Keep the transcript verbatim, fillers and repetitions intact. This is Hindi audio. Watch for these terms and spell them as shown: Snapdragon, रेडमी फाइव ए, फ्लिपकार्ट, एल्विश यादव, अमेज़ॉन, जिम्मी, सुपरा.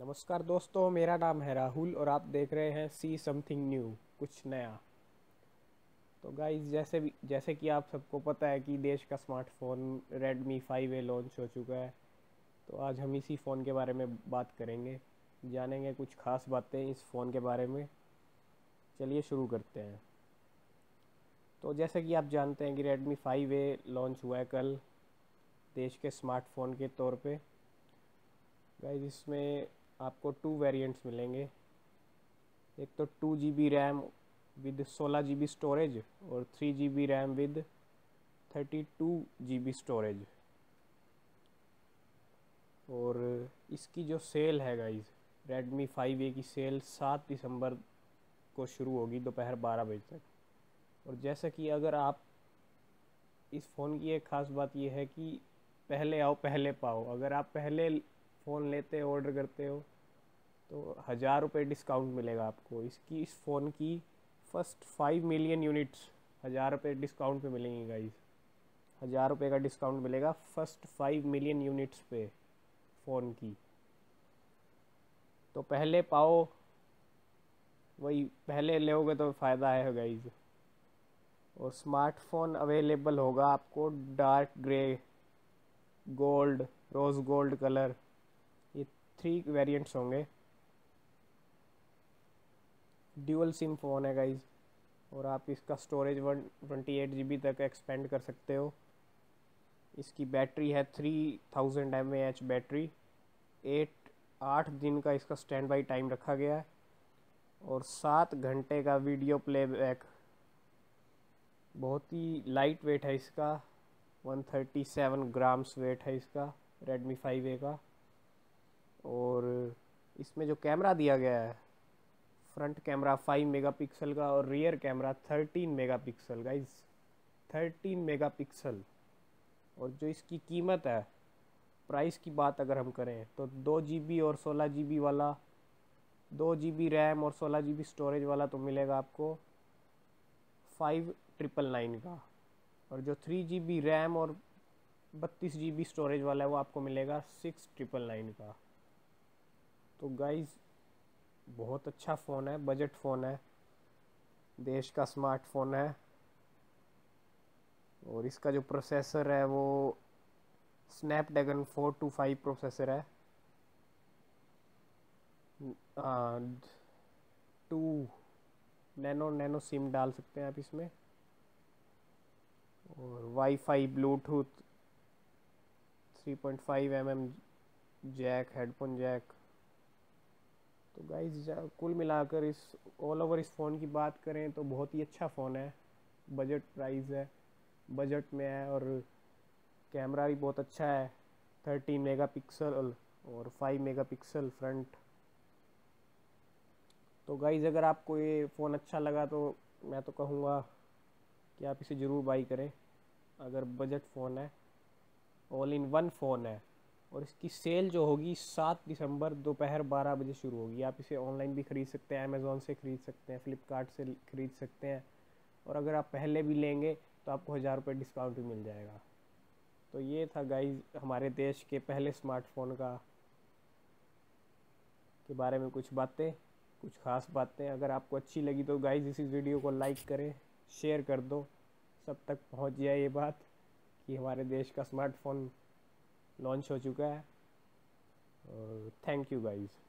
नमस्कार दोस्तों, मेरा नाम है राहुल और आप देख रहे हैं सी समथिंग न्यू, कुछ नया। तो गाइज जैसे भी जैसे कि आप सबको पता है कि देश का smartphone रेडमी फाइव ए launch हो चुका है, तो आज हम इसी फ़ोन के बारे में बात करेंगे, जानेंगे कुछ खास बातें इस फ़ोन के बारे में। चलिए शुरू करते हैं। तो जैसे कि आप जानते हैं कि रेडमी फाइव ए लॉन्च हुआ है कल देश के स्मार्टफोन के तौर पे। गाइज इसमें आपको टू वेरिएंट्स मिलेंगे, एक तो two G B RAM with सोलह जी बी स्टोरेज और three G B RAM with thirty two G B storage. और इसकी जो सेल है गाइज, रेडमी फाइव ए की सेल सात दिसंबर को शुरू होगी दोपहर बारह बजे तक। और जैसा कि अगर आप इस फ़ोन की एक ख़ास बात यह है कि पहले आओ पहले पाओ, अगर आप पहले फ़ोन लेते हो, ऑर्डर करते हो तो हज़ार रुपये डिस्काउंट मिलेगा आपको। इसकी इस फ़ोन की फ़र्स्ट फाइव मिलियन यूनिट्स हज़ार रुपये डिस्काउंट पे मिलेंगी गाइज, हज़ार रुपये का डिस्काउंट मिलेगा फ़र्स्ट फाइव मिलियन यूनिट्स पे फ़ोन की। तो पहले पाओ, वही पहले लोगे तो फ़ायदा है गाइज। और स्मार्टफोन अवेलेबल होगा आपको dark grey, gold, rose gold colour, ये थ्री वेरिएंट्स होंगे। ड्यूअल सिम फ़ोन है गाइज और आप इसका storage one twenty eight G B तक एक्सपेंड कर सकते हो। इसकी बैटरी है three thousand M A H battery, eight आठ दिन का इसका स्टैंड बाई टाइम रखा गया है और सात घंटे का वीडियो प्लेबैक। बहुत ही लाइट वेट है इसका, one thirty seven grams weight है इसका रेडमी फाइव ए का। और इसमें जो कैमरा दिया गया है, फ्रंट कैमरा फाइव मेगापिक्सल का और rear camera thirteen megapixel guys, thirteen megapixel. और जो इसकी कीमत है, प्राइस की बात अगर हम करें तो दो जी बी और सोलह जी बी वाला, दो जी बी रैम और सोलह जी बी स्टोरेज वाला तो मिलेगा आपको फाइव ट्रिपल नाइन का, और जो थ्री जी बी रैम और बत्तीस जी बी स्टोरेज वाला है वो आपको मिलेगा सिक्स ट्रिपल नाइन का। तो गाइज़ बहुत अच्छा फ़ोन है, बजट फ़ोन है, देश का स्मार्टफोन है। और इसका जो प्रोसेसर है वो Snapdragon four two five processor है, टू नैनो नैनो सिम डाल सकते हैं आप इसमें। और wifi, Bluetooth, three point five M M jack, headphone jack. तो गाइज कुल मिलाकर इस ऑल ओवर इस फ़ोन की बात करें तो बहुत ही अच्छा फ़ोन है, बजट प्राइस है, बजट में है, और कैमरा भी बहुत अच्छा है, थर्टीन मेगापिक्सल और फाइव मेगापिक्सल फ्रंट। तो गाइज अगर आपको ये फ़ोन अच्छा लगा तो मैं तो कहूँगा कि आप इसे ज़रूर बाई करें, अगर बजट फ़ोन है, ऑल इन वन फ़ोन है। और इसकी सेल जो होगी सात दिसंबर दोपहर बारह बजे शुरू होगी। आप इसे ऑनलाइन भी ख़रीद सकते हैं, अमेज़ॉन से ख़रीद सकते हैं, फ्लिपकार्ट से ख़रीद सकते हैं, और अगर आप पहले भी लेंगे तो आपको हज़ार रुपये डिस्काउंट भी मिल जाएगा। तो ये था गाइज हमारे देश के पहले स्मार्टफोन का के बारे में कुछ बातें, कुछ ख़ास बातें। अगर आपको अच्छी लगी तो गाइज इसी वीडियो को लाइक करें, शेयर कर दो, सब तक पहुँच जाए ये बात कि हमारे देश का स्मार्टफोन लॉन्च हो चुका है। और थैंक यू गाइस।